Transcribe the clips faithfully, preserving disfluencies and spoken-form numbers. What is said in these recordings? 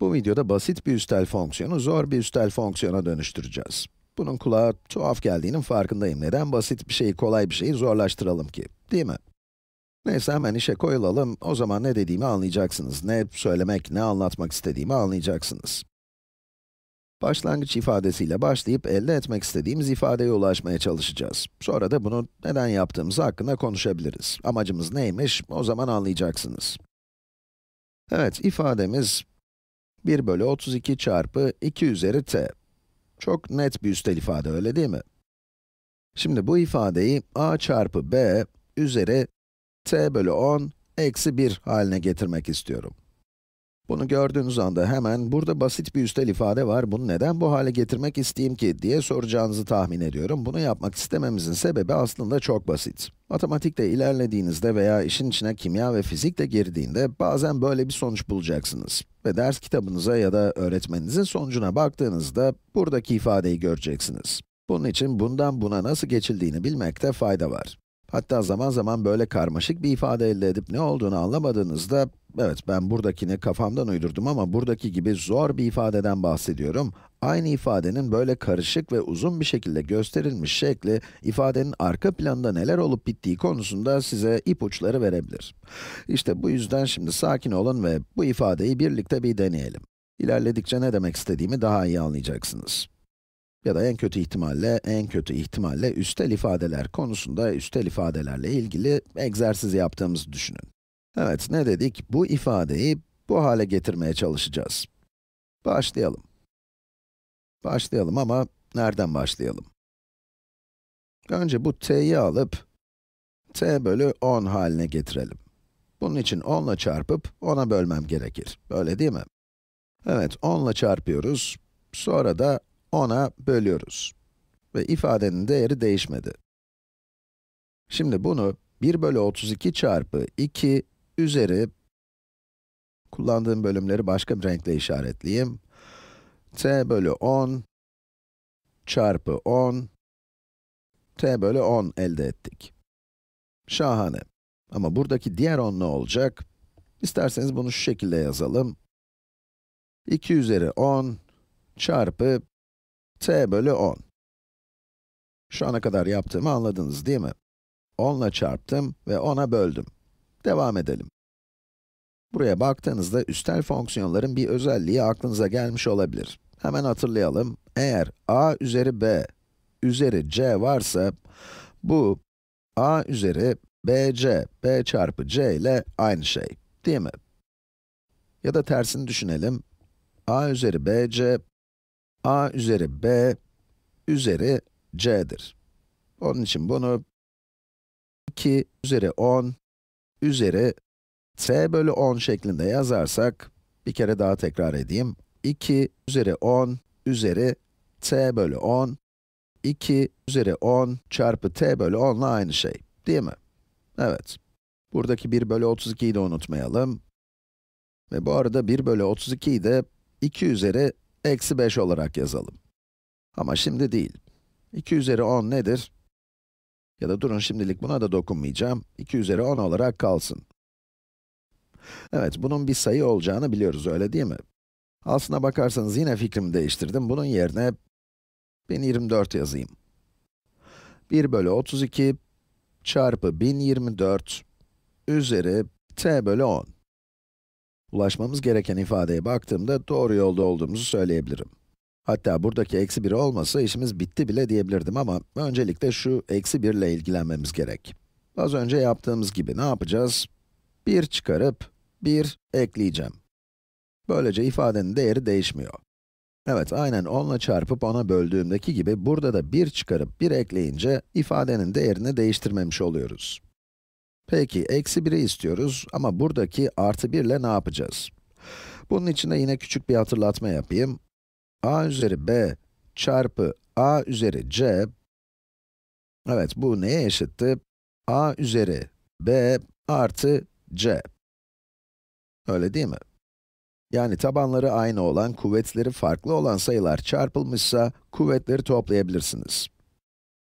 Bu videoda basit bir üstel fonksiyonu zor bir üstel fonksiyona dönüştüreceğiz. Bunun kulağa tuhaf geldiğinin farkındayım. Neden basit bir şeyi, kolay bir şeyi zorlaştıralım ki, değil mi? Neyse, hemen işe koyulalım. O zaman ne dediğimi anlayacaksınız. Ne söylemek, ne anlatmak istediğimi anlayacaksınız. Başlangıç ifadesiyle başlayıp elde etmek istediğimiz ifadeye ulaşmaya çalışacağız. Sonra da bunu neden yaptığımız hakkında konuşabiliriz. Amacımız neymiş, o zaman anlayacaksınız. Evet, ifademiz bir bölü otuz iki çarpı iki üzeri t. Çok net bir üstel ifade, öyle değil mi? Şimdi bu ifadeyi a çarpı b üzeri t bölü on eksi bir haline getirmek istiyorum. Bunu gördüğünüz anda hemen, burada basit bir üstel ifade var, bunu neden bu hale getirmek isteyeyim ki diye soracağınızı tahmin ediyorum. Bunu yapmak istememizin sebebi aslında çok basit. Matematikte ilerlediğinizde veya işin içine kimya ve fizik de girdiğinde bazen böyle bir sonuç bulacaksınız. Ve ders kitabınıza ya da öğretmeninizin sonucuna baktığınızda buradaki ifadeyi göreceksiniz. Bunun için bundan buna nasıl geçildiğini bilmekte fayda var. Hatta zaman zaman böyle karmaşık bir ifade elde edip ne olduğunu anlamadığınızda, evet ben buradakini kafamdan uydurdum ama buradaki gibi zor bir ifadeden bahsediyorum. Aynı ifadenin böyle karışık ve uzun bir şekilde gösterilmiş şekli, ifadenin arka planında neler olup bittiği konusunda size ipuçları verebilir. İşte bu yüzden şimdi sakin olun ve bu ifadeyi birlikte bir deneyelim. İlerledikçe ne demek istediğimi daha iyi anlayacaksınız. Ya da en kötü ihtimalle, en kötü ihtimalle üstel ifadeler konusunda, üstel ifadelerle ilgili egzersiz yaptığımızı düşünün. Evet, ne dedik? Bu ifadeyi bu hale getirmeye çalışacağız. Başlayalım. Başlayalım ama nereden başlayalım? Önce bu t'yi alıp, t bölü on haline getirelim. Bunun için on ile çarpıp, ona bölmem gerekir. Öyle değil mi? Evet, on ile çarpıyoruz, sonra da ona bölüyoruz. Ve ifadenin değeri değişmedi. Şimdi bunu bir bölü otuz iki çarpı iki üzeri, kullandığım bölümleri başka bir renkle işaretleyeyim, t bölü on çarpı on, t bölü on elde ettik. Şahane. Ama buradaki diğer on ne olacak? İsterseniz bunu şu şekilde yazalım. iki üzeri on çarpı t bölü on. Şu ana kadar yaptığımı anladınız değil mi? on ile çarptım ve ona böldüm. Devam edelim. Buraya baktığınızda üstel fonksiyonların bir özelliği aklınıza gelmiş olabilir. Hemen hatırlayalım. Eğer a üzeri b üzeri c varsa, bu a üzeri bc, b çarpı c ile aynı şey, değil mi? Ya da tersini düşünelim. A üzeri bc, a üzeri b üzeri c'dir. Onun için bunu iki üzeri on üzeri t bölü on şeklinde yazarsak, bir kere daha tekrar edeyim. iki üzeri on üzeri t bölü on, iki üzeri on çarpı t bölü on ile aynı şey, değil mi? Evet. Buradaki bir bölü otuz ikiyi de unutmayalım. Ve bu arada bir bölü otuz ikiyi de iki üzeri eksi beş olarak yazalım. Ama şimdi değil. iki üzeri on nedir? Ya da durun, şimdilik buna da dokunmayacağım. iki üzeri on olarak kalsın. Evet, bunun bir sayı olacağını biliyoruz, öyle değil mi? Aslına bakarsanız yine fikrimi değiştirdim. Bunun yerine bin yirmi dört yazayım. bir bölü otuz iki çarpı bin yirmi dört üzeri t bölü on. Ulaşmamız gereken ifadeye baktığımda doğru yolda olduğumuzu söyleyebilirim. Hatta buradaki eksi bir olmasa işimiz bitti bile diyebilirdim ama öncelikle şu eksi bir ile ilgilenmemiz gerek. Az önce yaptığımız gibi ne yapacağız? bir çıkarıp bir ekleyeceğim. Böylece ifadenin değeri değişmiyor. Evet, aynen on ile çarpıp ona böldüğümdeki gibi burada da bir çıkarıp bir ekleyince ifadenin değerini değiştirmemiş oluyoruz. Peki, eksi biri istiyoruz ama buradaki artı bir ile ne yapacağız? Bunun için de yine küçük bir hatırlatma yapayım. A üzeri b çarpı a üzeri c, evet bu neye eşitti? A üzeri b artı c. Öyle değil mi? Yani tabanları aynı olan, kuvvetleri farklı olan sayılar çarpılmışsa, kuvvetleri toplayabilirsiniz.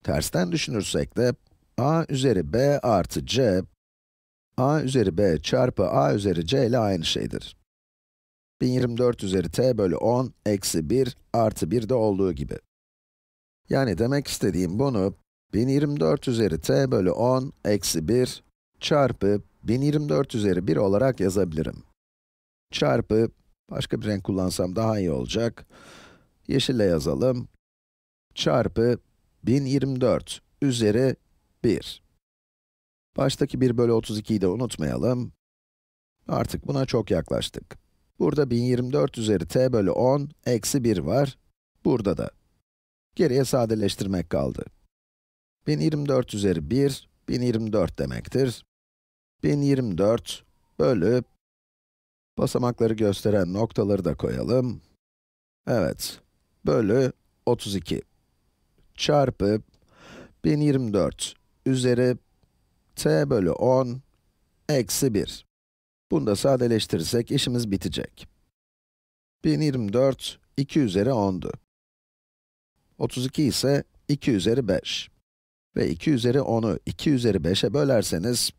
Tersten düşünürsek de, a üzeri b artı c, a üzeri b çarpı a üzeri c ile aynı şeydir. bin yirmi dört üzeri t bölü on eksi bir artı bir'de olduğu gibi. Yani demek istediğim bunu bin yirmi dört üzeri t bölü on eksi bir çarpı bin yirmi dört üzeri bir olarak yazabilirim. Çarpı, başka bir renk kullansam daha iyi olacak. Yeşille yazalım. Çarpı bin yirmi dört üzeri bir. Baştaki bir bölü otuz iki'yi de unutmayalım. Artık buna çok yaklaştık. Burada bin yirmi dört üzeri t bölü on eksi bir var. Burada da. Geriye sadeleştirmek kaldı. bin yirmi dört üzeri bir, bin yirmi dört demektir. bin yirmi dört bölü, basamakları gösteren noktaları da koyalım. Evet, bölü otuz iki. Çarpı bin yirmi dört üzeri t bölü on eksi bir. Bunu da sadeleştirirsek işimiz bitecek. bin yirmi dört, iki üzeri on'du. otuz iki ise iki üzeri beş. Ve iki üzeri on'u iki üzeri beş'e bölerseniz,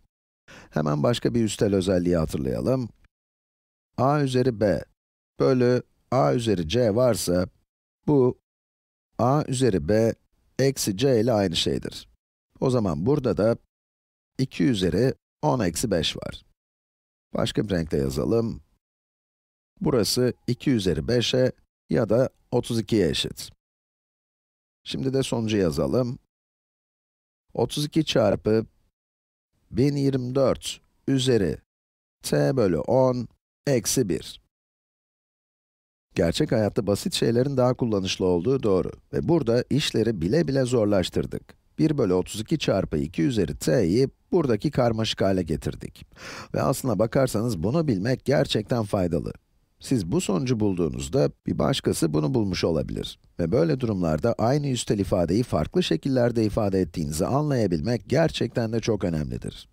hemen başka bir üstel özelliği hatırlayalım. A üzeri b bölü a üzeri c varsa, bu a üzeri b eksi c ile aynı şeydir. O zaman burada da iki üzeri on eksi beş var. Başka bir renkle yazalım. Burası iki üzeri beş'e ya da otuz iki'ye eşit. Şimdi de sonucu yazalım. otuz iki çarpı bin yirmi dört üzeri t bölü on eksi bir. Gerçek hayatta basit şeylerin daha kullanışlı olduğu doğru. Ve burada işleri bile bile zorlaştırdık. bir bölü otuz iki çarpı iki üzeri t'yi buradaki karmaşık hale getirdik. Ve aslına bakarsanız bunu bilmek gerçekten faydalı. Siz bu sonucu bulduğunuzda bir başkası bunu bulmuş olabilir. Ve böyle durumlarda aynı üstel ifadeyi farklı şekillerde ifade ettiğinizi anlayabilmek gerçekten de çok önemlidir.